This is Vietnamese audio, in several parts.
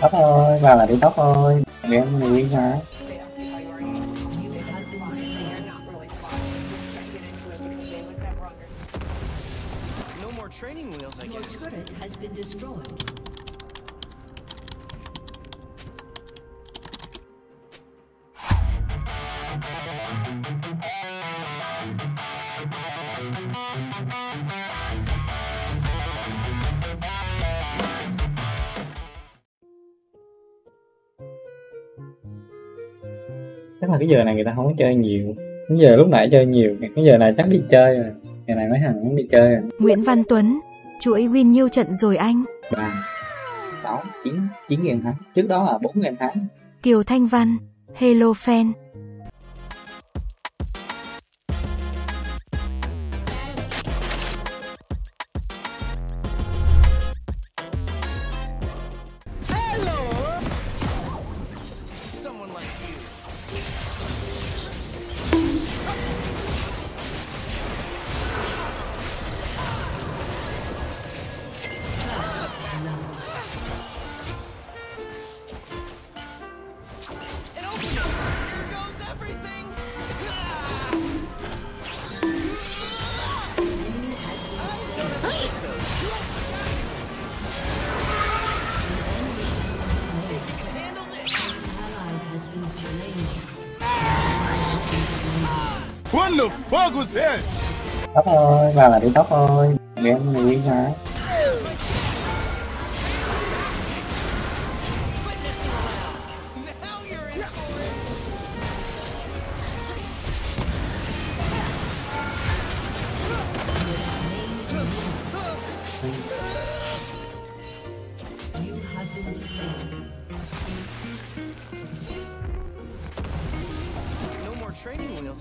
Tóc ơi, bà là đi tóc ơi, mẹ em đi hả? Chắc là cái giờ này người ta không có chơi nhiều. Cái giờ lúc nãy chơi nhiều, cái giờ này chắc đi chơi rồi. Ngày này mấy thằng cũng đi chơi rồi. Nguyễn Văn Tuấn, chuỗi win nhiêu trận rồi anh? 3, 6, 9 nghìn thắng. Trước đó là 4 nghìn thắng. Kiều Thanh Văn, hello fan. Tóc ơi, bà là đi tóc ơi, mẹ em đi hả?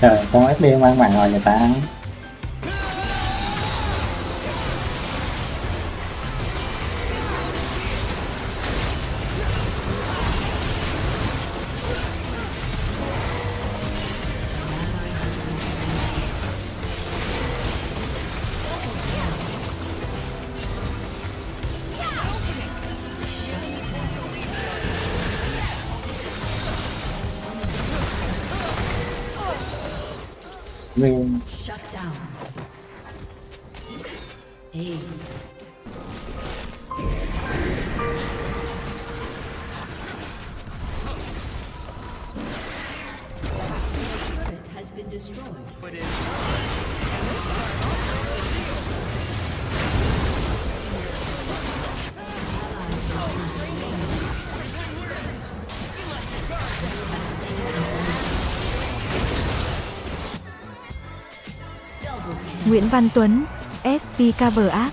Trời, con FB mang mạng rồi người ta. Shut down. Ace. The turret has been destroyed. What is? Nguyễn Văn Tuấn, SPKV app. Hãy subscribe cho kênh Ghiền Mì Gõ để không bỏ lỡ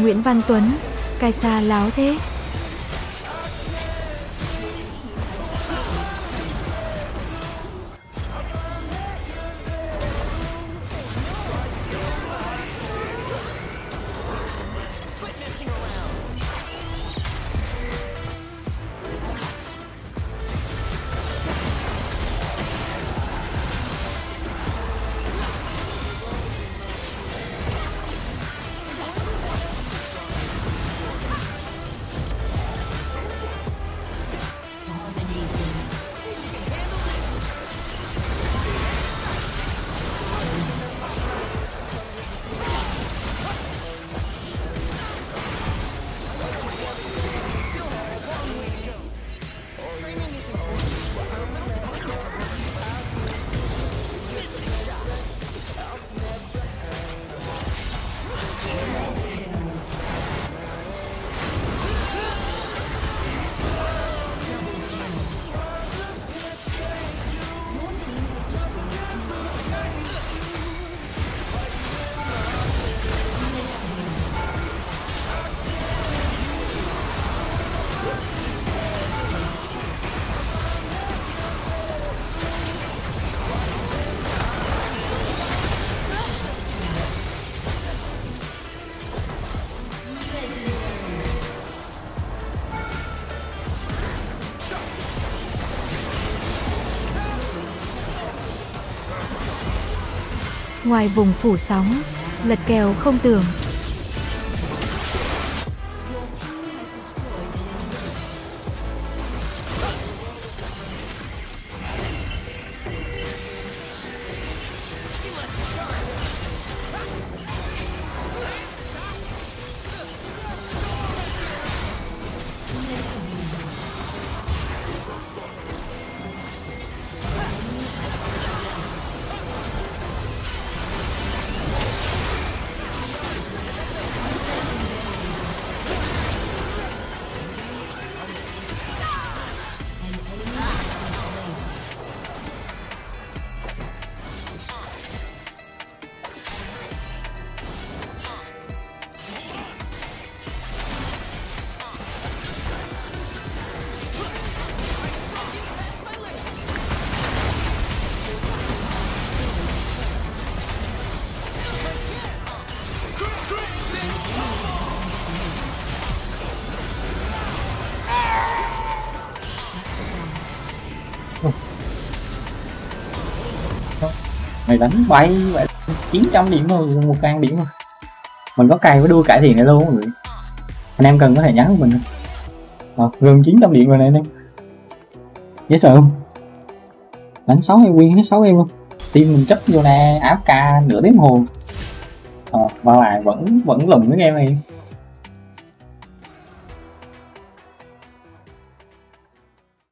Nguyễn Văn Tuấn, Kaisa láo thế. Ngoài vùng phủ sóng, lật kèo không tưởng. Mày đánh bay 900 điểm thôi, 1.000 điểm thôi. Mình có cài với đuôi cải thiện này luôn mọi người. Anh em cần có thể nhắn của mình. Gần 900 điểm rồi này anh em. Dễ sợ không? Đánh 6 hay win hết 6 em luôn. Team mình chấp vô nè, áp ca nửa tiếng hồ. Và lại vẫn lùm với em này.